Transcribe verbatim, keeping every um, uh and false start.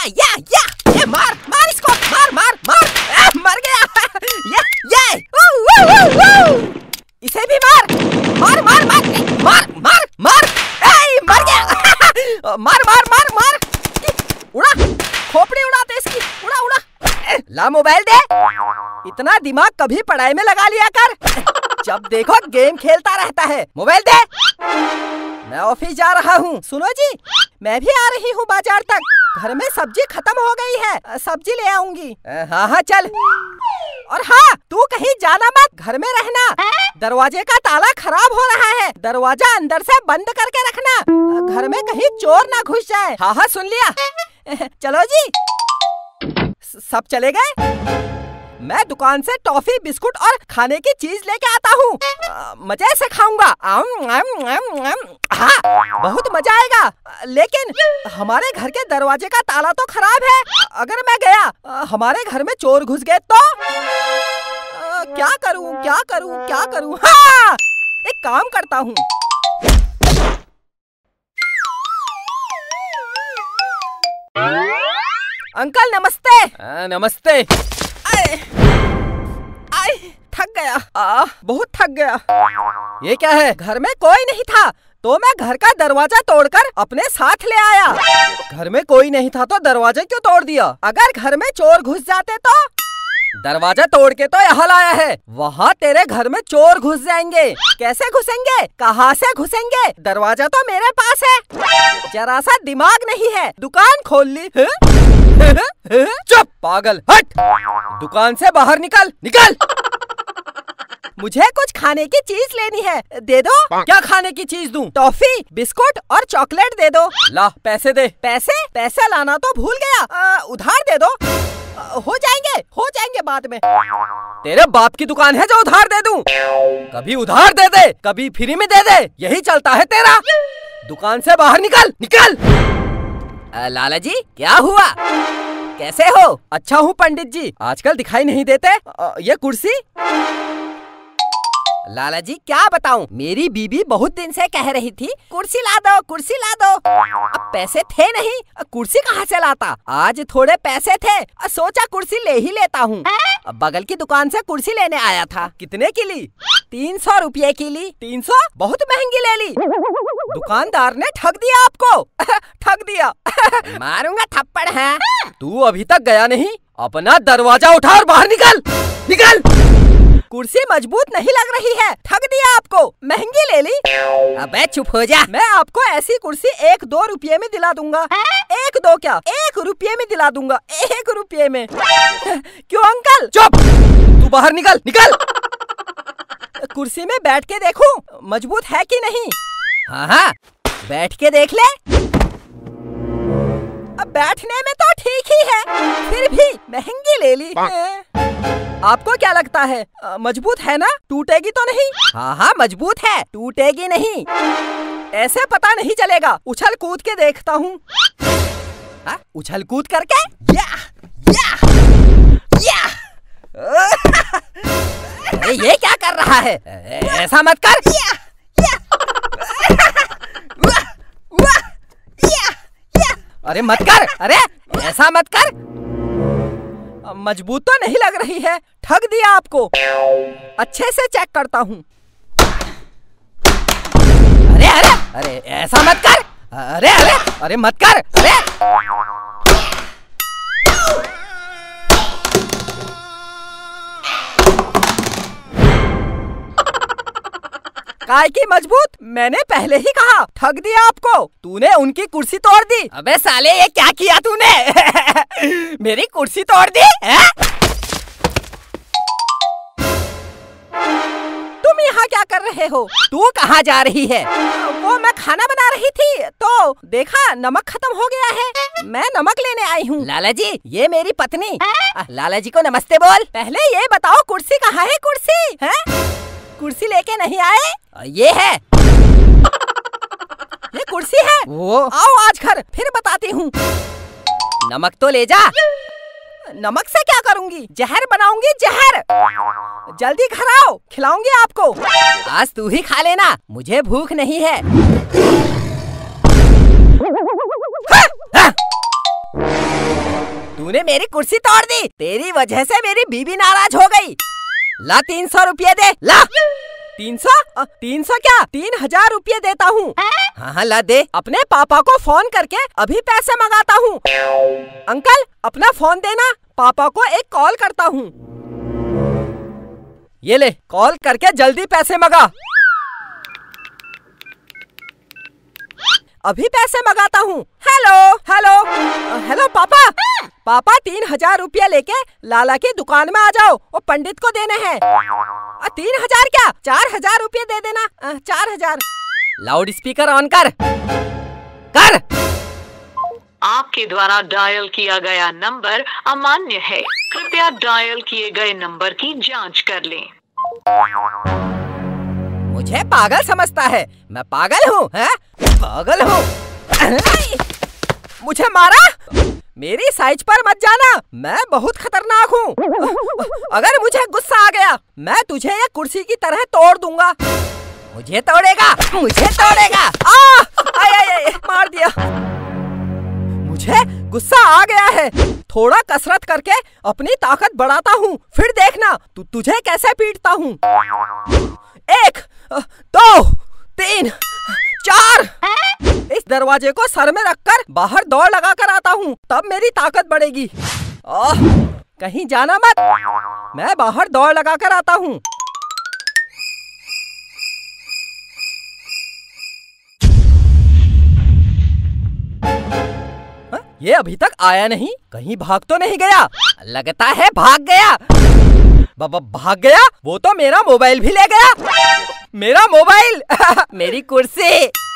या या या ये मार मार इसको मार मार मार आ, मर गया ये ये ऊ ऊ ऊ इसे भी मार मार मार मार मार मार मार ए मर गया मार मार मार मार उड़ा खोपड़ी उड़ाते इसकी उड़ा उड़ा ला मोबाइल दे। इतना दिमाग कभी पढ़ाई में लगा लिया कर, जब देखो गेम खेलता रहता है। मोबाइल दे। मैं ऑफिस जा रहा हूँ। सुनो जी, मैं भी आ रही हूँ बाजार तक। घर में सब्जी खत्म हो गई है, सब्जी ले आऊंगी। हाँ हाँ चल। और हाँ, तू कहीं जाना मत, घर में रहना। दरवाजे का ताला खराब हो रहा है, दरवाजा अंदर से बंद करके रखना, घर में कहीं चोर ना घुस जाए। हाँ हाँ सुन लिया। चलो जी। सब चले गए। मैं दुकान से टॉफी बिस्कुट और खाने की चीज लेके आता हूँ, मजे से खाऊंगा। हाँ, बहुत मजा आएगा। लेकिन हमारे घर के दरवाजे का ताला तो खराब है, अगर मैं गया हमारे घर में चोर घुस गए तो आ, क्या करूँ क्या करूँ क्या करूँ। हाँ, एक काम करता हूँ। अंकल नमस्ते। आ, नमस्ते। आई, थक गया। आ, बहुत थक गया। ये क्या है? घर में कोई नहीं था तो मैं घर का दरवाजा तोड़कर अपने साथ ले आया। घर में कोई नहीं था तो दरवाजा क्यों तोड़ दिया? अगर घर में चोर घुस जाते तो? दरवाजा तोड़ के तो यहाँ लाया है, वहाँ तेरे घर में चोर घुस जाएंगे। कैसे घुसेंगे? कहाँ से घुसेंगे? दरवाजा तो मेरे पास है। जरा सा दिमाग नहीं है, दुकान खोल ली। चुप पागल, हट, दुकान से बाहर निकल निकल। मुझे कुछ खाने की चीज लेनी है, दे दो। क्या खाने की चीज दूं? टॉफी बिस्कुट और चॉकलेट दे दो। ला पैसे दे। पैसे? पैसे लाना तो भूल गया। आ, उधार दे दो। आ, हो जाएंगे हो जाएंगे बाद में। तेरे बाप की दुकान है जो उधार दे दूं? कभी उधार दे दे, कभी फ्री में दे दे, यही चलता है तेरा। दुकान से बाहर निकल निकल। लाला जी क्या हुआ? कैसे हो? अच्छा हूँ पंडित जी, आजकल दिखाई नहीं देते। आ, ये कुर्सी? लाला जी क्या बताऊँ, मेरी बीबी बहुत दिन से कह रही थी कुर्सी ला दो कुर्सी ला दो। अब पैसे थे नहीं, कुर्सी कहाँ से लाता। आज थोड़े पैसे थे, सोचा कुर्सी ले ही लेता हूँ। बगल की दुकान से कुर्सी लेने आया था। कितने की ली? तीन सौ रुपये की ली। तीन सौ बहुत महंगी ले ली। दुकानदार ने ठग दिया आपको। ठग दिया। मारूंगा थप्पड़। है तू अभी तक गया नहीं? अपना दरवाजा उठा और बाहर निकल निकल। कुर्सी मजबूत नहीं लग रही है, ठग दिया आपको, महंगी ले ली। अबे चुप हो जा। मैं आपको ऐसी कुर्सी एक दो रुपये में दिला दूंगा। एक दो क्या, एक रुपये में दिला दूंगा। एक रुपये में। क्यों अंकल? चुप, तू बाहर निकल निकल। कुर्सी में बैठ के देखूं मजबूत है कि नहीं? हाँ हाँ बैठ के देख ले। अब बैठने में तो ठीक ही है, फिर भी महंगी ले ली। आपको क्या लगता है, मजबूत है ना? टूटेगी तो नहीं? हाँ हाँ मजबूत है, टूटेगी नहीं। ऐसे पता नहीं चलेगा, उछल कूद के देखता हूँ। उछल कूद करके या, या, या। अरे ये क्या कर रहा है? ऐसा मत कर। या, या, वा, वा, या, या। अरे मत कर, अरे ऐसा मत कर। मजबूत तो नहीं लग रही है, ठग दिया आपको। अच्छे से चेक करता हूँ। अरे अरे अरे ऐसा मत कर। अरे अरे अरे मत कर। अरे काय की मजबूत, मैंने पहले ही कहा ठग दिया आपको, तूने उनकी कुर्सी तोड़ दी। अबे साले ये क्या किया तूने? मेरी कुर्सी तोड़ दी है? तुम यहाँ क्या कर रहे हो? तू कहाँ जा रही है? वो मैं खाना बना रही थी तो देखा नमक खत्म हो गया है, मैं नमक लेने आई हूँ। लाला जी ये मेरी पत्नी। लाला जी को नमस्ते बोल। पहले ये बताओ कुर्सी कहाँ है? कुर्सी है? कुर्सी लेके नहीं आए? ये है, ये कुर्सी है। वो आओ आज घर, फिर बताती हूँ। नमक तो ले जा। नमक से क्या करूँगी? जहर बनाऊंगी, जहर। जल्दी घर आओ, खिलाऊंगी आपको। आज तू ही खा लेना, मुझे भूख नहीं है। हा, हा। तूने मेरी कुर्सी तोड़ दी, तेरी वजह से मेरी बीवी नाराज हो गई। ला तीन सौ रुपये दे, ला। तीन सौ? तीन सौ क्या, तीन हजार रुपये देता हूँ। हाँ हाँ ला दे। अपने पापा को फोन करके अभी पैसे मंगाता हूँ। अंकल अपना फोन देना, पापा को एक कॉल करता हूँ। ये ले, कॉल करके जल्दी पैसे मंगा। अभी पैसे मंगाता हूँ। हेलो हेलो हेलो पापा, पापा तीन हजार रुपया लेके लाला की दुकान में आ जाओ, वो पंडित को देने हैं। तीन हजार क्या, चार हजार रुपये दे देना। आ, चार हजार। लाउड स्पीकर ऑन कर कर। आपके द्वारा डायल किया गया नंबर अमान्य है, कृपया डायल किए गए नंबर की जांच कर लें। मुझे पागल समझता है, मैं पागल हूँ, पागल हूँ। मुझे मारा, मेरी साइज पर मत जाना, मैं बहुत खतरनाक हूँ। अगर मुझे गुस्सा आ गया, मैं तुझे ये कुर्सी की तरह तोड़ दूंगा। मुझे तोड़ेगा, मुझे तोड़ेगा। आ, आय, आय, आय, मार दिया। मुझे गुस्सा आ गया है, थोड़ा कसरत करके अपनी ताकत बढ़ाता हूँ, फिर देखना तू तुझे कैसे पीटता हूँ। एक, दो, तीन, चार। इस दरवाजे को सर में रखकर बाहर दौड़ लगा कर आता हूँ, तब मेरी ताकत बढ़ेगी। ओह, कहीं जाना मत, मैं बाहर दौड़ लगा कर आता हूँ। ये अभी तक आया नहीं, कहीं भाग तो नहीं गया। लगता है भाग गया। बाबा भाग गया, वो तो मेरा मोबाइल भी ले गया। मेरा मोबाइल, मेरी कुर्सी।